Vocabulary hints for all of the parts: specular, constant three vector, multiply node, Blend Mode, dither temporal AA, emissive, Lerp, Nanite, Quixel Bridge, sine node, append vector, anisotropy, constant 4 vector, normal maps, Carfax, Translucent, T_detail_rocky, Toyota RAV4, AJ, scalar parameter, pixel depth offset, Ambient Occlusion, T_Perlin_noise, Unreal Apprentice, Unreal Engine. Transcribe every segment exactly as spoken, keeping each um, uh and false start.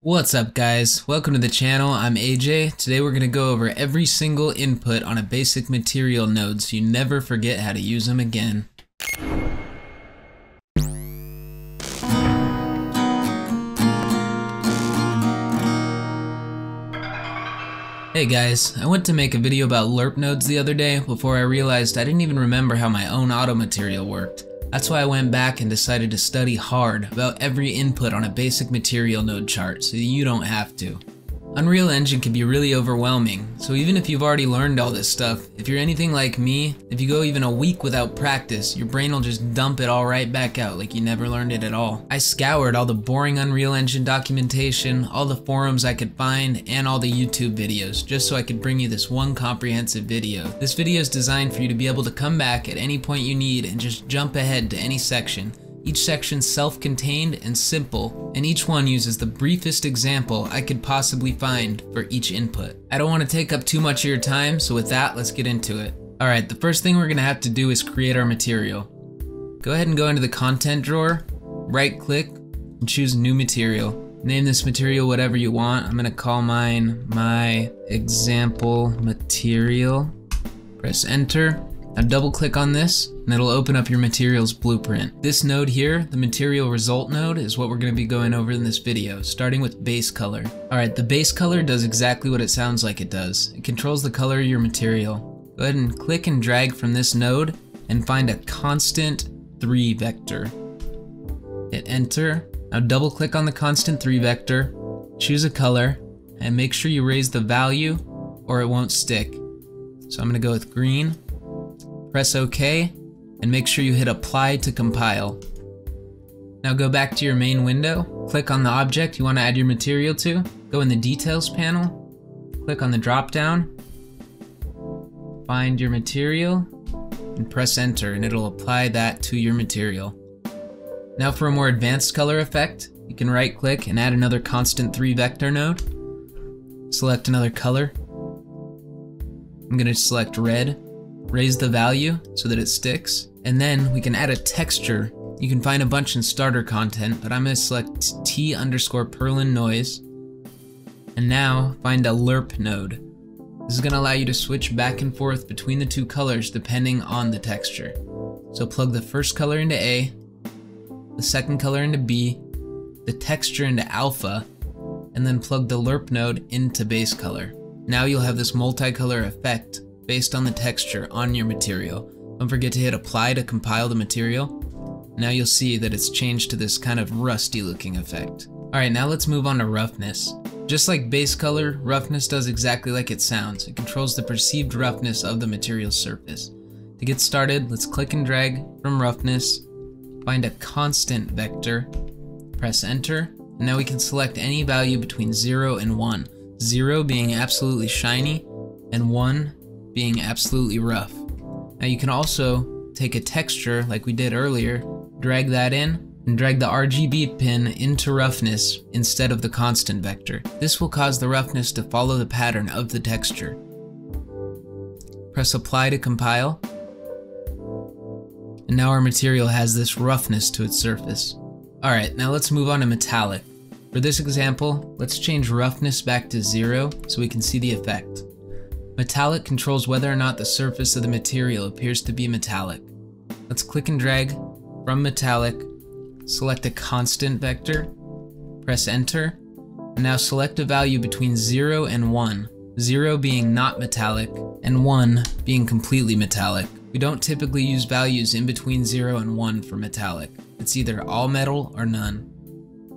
What's up guys, welcome to the channel, I'm A J. Today we're going to go over every single input on a basic material node so you never forget how to use them again. Hey guys, I went to make a video about Lerp nodes the other day before I realized I didn't even remember how my own auto material worked. That's why I went back and decided to study hard about every input on a basic material node chart so you don't have to. Unreal Engine can be really overwhelming, so even if you've already learned all this stuff, if you're anything like me, if you go even a week without practice, your brain will just dump it all right back out like you never learned it at all. I scoured all the boring Unreal Engine documentation, all the forums I could find, and all the YouTube videos, just so I could bring you this one comprehensive video. This video is designed for you to be able to come back at any point you need and just jump ahead to any section. Each section self-contained and simple, and each one uses the briefest example I could possibly find for each input. I don't want to take up too much of your time, so with that, let's get into it. Alright, the first thing we're going to have to do is create our material. Go ahead and go into the content drawer, right-click, and choose new material. Name this material whatever you want. I'm going to call mine my example material. Press enter. Now double click on this and it'll open up your material's blueprint. This node here, the material result node, is what we're going to be going over in this video, starting with base color. Alright, the base color does exactly what it sounds like it does. It controls the color of your material. Go ahead and click and drag from this node and find a constant three vector. Hit enter. Now double click on the constant three vector, choose a color, and make sure you raise the value or it won't stick. So I'm going to go with green. Press OK, and make sure you hit Apply to compile. Now go back to your main window, click on the object you want to add your material to, go in the Details panel, click on the drop-down, find your material, and press Enter, and it'll apply that to your material. Now for a more advanced color effect, you can right-click and add another constant three vector node. Select another color. I'm going to select red. Raise the value so that it sticks, and then we can add a texture. You can find a bunch in starter content, but I'm going to select T underscore Perlin noise, and now find a Lerp node. This is going to allow you to switch back and forth between the two colors depending on the texture. So plug the first color into A, the second color into B, the texture into alpha, and then plug the Lerp node into base color. Now you'll have this multicolor effect based on the texture on your material. Don't forget to hit apply to compile the material. Now you'll see that it's changed to this kind of rusty looking effect. Alright, now let's move on to roughness. Just like base color, roughness does exactly like it sounds. It controls the perceived roughness of the material surface. To get started, let's click and drag from roughness, find a constant vector, press enter, and now we can select any value between zero and one. zero being absolutely shiny, and one being absolutely rough. Now you can also take a texture like we did earlier, drag that in, and drag the R G B pin into roughness instead of the constant vector. This will cause the roughness to follow the pattern of the texture. Press apply to compile, and now our material has this roughness to its surface. Alright, now let's move on to metallic. For this example, let's change roughness back to zero so we can see the effect. Metallic controls whether or not the surface of the material appears to be metallic. Let's click and drag from metallic, select a constant vector, press enter, and now select a value between zero and one, zero being not metallic, and one being completely metallic. We don't typically use values in between zero and one for metallic. It's either all metal or none.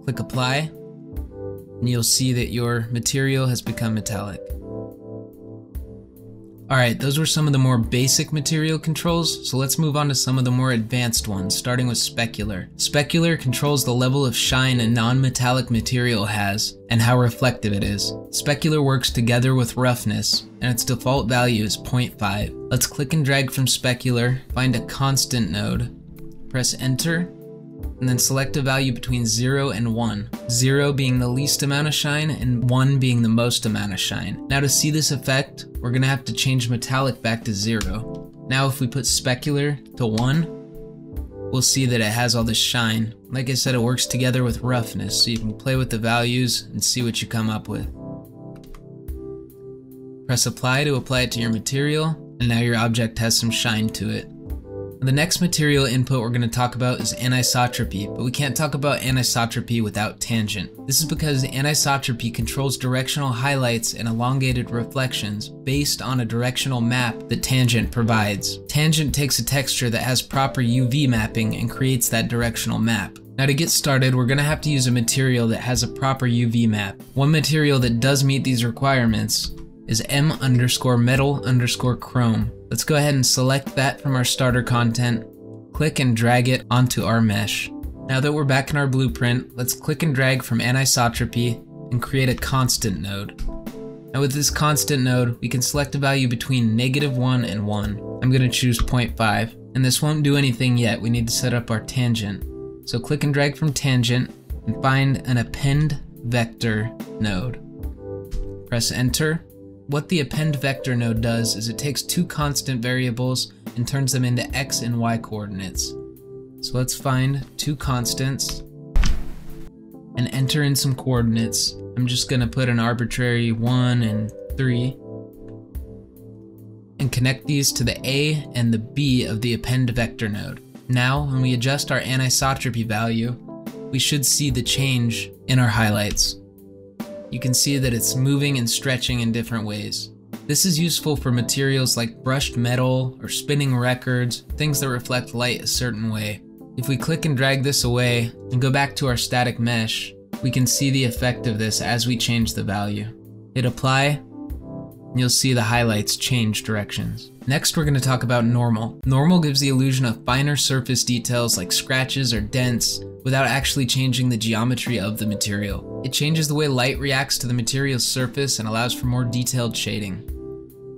Click apply, and you'll see that your material has become metallic. Alright, those were some of the more basic material controls, so let's move on to some of the more advanced ones, starting with specular. Specular controls the level of shine a non-metallic material has, and how reflective it is. Specular works together with roughness, and its default value is zero point five. Let's click and drag from specular, find a constant node, press enter, and then select a value between zero and one. zero being the least amount of shine and one being the most amount of shine. Now to see this effect, we're going to have to change metallic back to zero. Now if we put specular to one, we'll see that it has all this shine, Like I said, it works together with roughness, so you can play with the values and see what you come up with. Press apply to apply it to your material, and now your object has some shine to it. The next material input we're going to talk about is anisotropy, but we can't talk about anisotropy without tangent. This is because anisotropy controls directional highlights and elongated reflections based on a directional map that tangent provides. Tangent takes a texture that has proper U V mapping and creates that directional map. Now to get started, we're going to have to use a material that has a proper U V map. One material that does meet these requirements is M underscore metal underscore chrome. Let's go ahead and select that from our starter content, click and drag it onto our mesh. Now that we're back in our blueprint, let's click and drag from anisotropy and create a constant node. Now with this constant node, we can select a value between negative one and one. I'm going to choose zero point five, and this won't do anything yet, we need to set up our tangent. So click and drag from tangent and find an append vector node. Press enter. What the append vector node does is it takes two constant variables and turns them into x and y coordinates. So let's find two constants and enter in some coordinates. I'm just going to put an arbitrary one and three and connect these to the A and the B of the append vector node. Now when we adjust our anisotropy value, we should see the change in our highlights. You can see that it's moving and stretching in different ways. This is useful for materials like brushed metal or spinning records, things that reflect light a certain way. If we click and drag this away and go back to our static mesh, we can see the effect of this as we change the value. Hit apply, and you'll see the highlights change directions. Next, we're going to talk about normal. Normal gives the illusion of finer surface details like scratches or dents without actually changing the geometry of the material. It changes the way light reacts to the material's surface and allows for more detailed shading.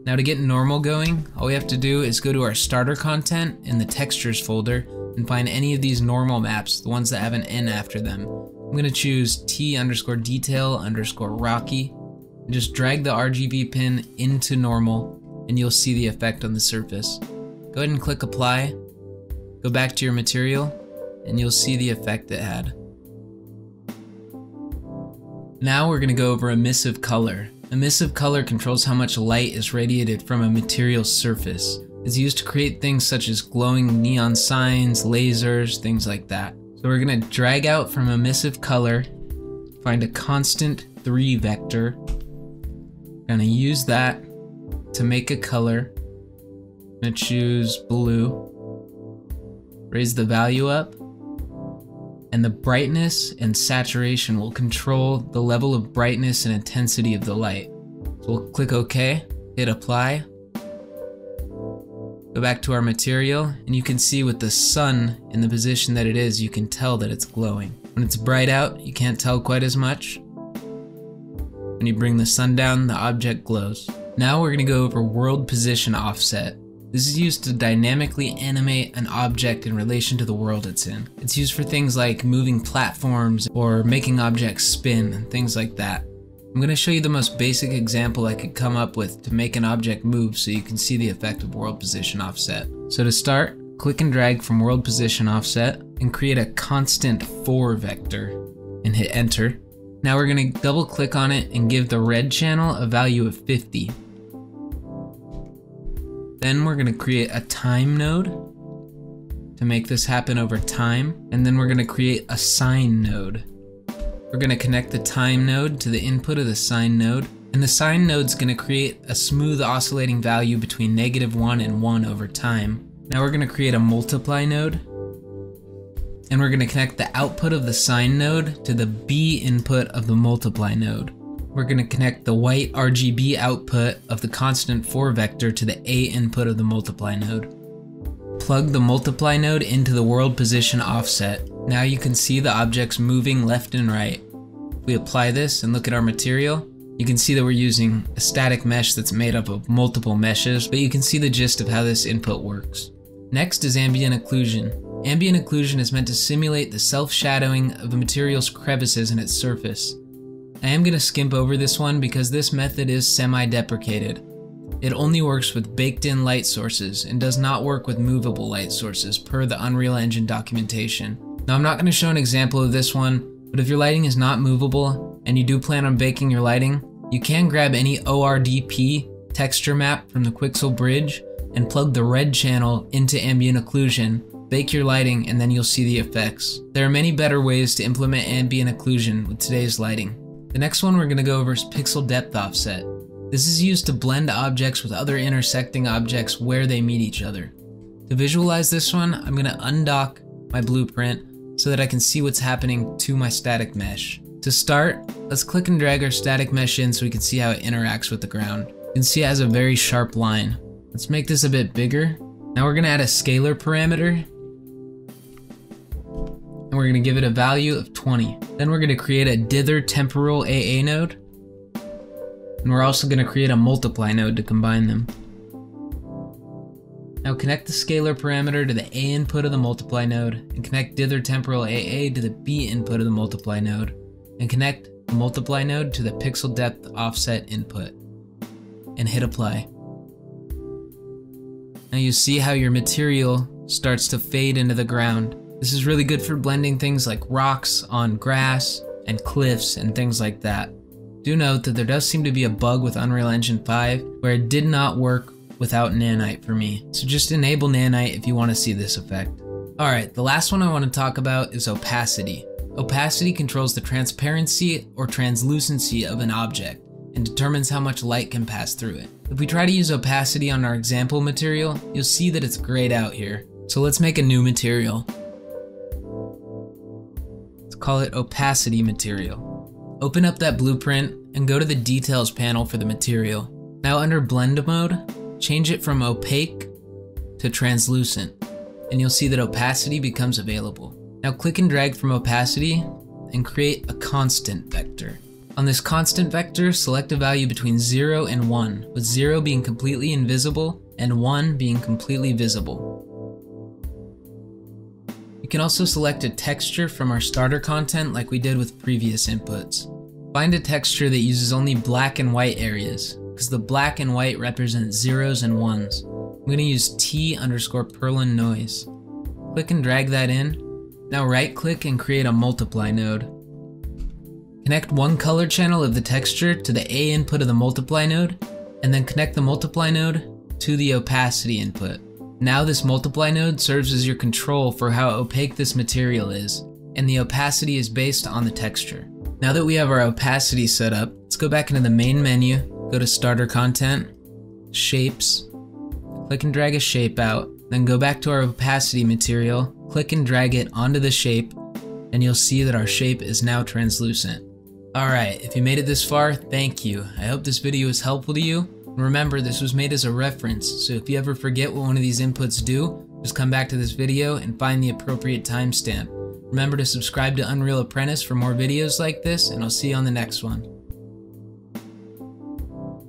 Now to get normal going, all we have to do is go to our starter content in the textures folder and find any of these normal maps, the ones that have an N after them. I'm going to choose T underscore detail underscore rocky and just drag the R G B pin into normal and you'll see the effect on the surface. Go ahead and click apply, go back to your material, and you'll see the effect it had. Now we're going to go over emissive color. Emissive color controls how much light is radiated from a material's surface. It's used to create things such as glowing neon signs, lasers, things like that. So we're going to drag out from emissive color, find a constant three vector. We're going to use that to make a color. I'm going to choose blue, raise the value up, and the brightness and saturation will control the level of brightness and intensity of the light. So we'll click OK, hit apply, go back to our material, and you can see with the sun in the position that it is, you can tell that it's glowing. When it's bright out, you can't tell quite as much. When you bring the sun down, the object glows. Now we're going to go over world position offset. This is used to dynamically animate an object in relation to the world it's in. It's used for things like moving platforms or making objects spin and things like that. I'm going to show you the most basic example I could come up with to make an object move so you can see the effect of world position offset. So to start, click and drag from world position offset and create a constant four vector and hit enter. Now we're going to double click on it and give the red channel a value of fifty. Then we're going to create a time node to make this happen over time, and then we're going to create a sine node. We're going to connect the time node to the input of the sine node, and the sine node's going to create a smooth oscillating value between negative one and one over time. Now we're going to create a multiply node, and we're going to connect the output of the sine node to the B input of the multiply node. We're going to connect the white R G B output of the constant four vector to the A input of the multiply node. Plug the multiply node into the world position offset. Now you can see the objects moving left and right. If we apply this and look at our material, you can see that we're using a static mesh that's made up of multiple meshes, but you can see the gist of how this input works. Next is ambient occlusion. Ambient occlusion is meant to simulate the self-shadowing of a material's crevices in its surface. I am going to skimp over this one because this method is semi-deprecated. It only works with baked-in light sources and does not work with movable light sources per the Unreal Engine documentation. Now I'm not going to show an example of this one, but if your lighting is not movable and you do plan on baking your lighting, you can grab any O R D P texture map from the Quixel bridge and plug the red channel into Ambient Occlusion, bake your lighting, and then you'll see the effects. There are many better ways to implement Ambient Occlusion with today's lighting. The next one we're going to go over is pixel depth offset. This is used to blend objects with other intersecting objects where they meet each other. To visualize this one, I'm going to undock my blueprint so that I can see what's happening to my static mesh. To start, let's click and drag our static mesh in so we can see how it interacts with the ground. You can see it has a very sharp line. Let's make this a bit bigger. Now we're going to add a scalar parameter, and we're going to give it a value of twenty. Then we're going to create a dither temporal A A node, and we're also going to create a multiply node to combine them. Now connect the scalar parameter to the A input of the multiply node, and connect dither temporal A A to the B input of the multiply node, and connect the multiply node to the pixel depth offset input, and hit apply. Now you see how your material starts to fade into the ground. This is really good for blending things like rocks on grass and cliffs and things like that. Do note that there does seem to be a bug with Unreal Engine five where it did not work without Nanite for me. So just enable Nanite if you want to see this effect. Alright, the last one I want to talk about is opacity. Opacity controls the transparency or translucency of an object and determines how much light can pass through it. If we try to use opacity on our example material, you'll see that it's grayed out here. So let's make a new material. Let's call it opacity material. Open up that blueprint and go to the details panel for the material. Now under blend mode, change it from opaque to translucent, and you'll see that opacity becomes available. Now click and drag from opacity and create a constant vector. On this constant vector, select a value between zero and one, with zero being completely invisible and one being completely visible. You can also select a texture from our starter content like we did with previous inputs. Find a texture that uses only black and white areas, because the black and white represent zeros and ones. I'm going to use T underscore Perlin noise. Click and drag that in. Now right click and create a multiply node. Connect one color channel of the texture to the A input of the multiply node, and then connect the multiply node to the opacity input. Now this multiply node serves as your control for how opaque this material is, and the opacity is based on the texture. Now that we have our opacity set up, let's go back into the main menu, go to starter content, shapes, click and drag a shape out, then go back to our opacity material, click and drag it onto the shape, and you'll see that our shape is now translucent. Alright, if you made it this far, thank you. I hope this video was helpful to you. And remember, this was made as a reference, so if you ever forget what one of these inputs do, just come back to this video and find the appropriate timestamp. Remember to subscribe to Unreal Apprentice for more videos like this, and I'll see you on the next one.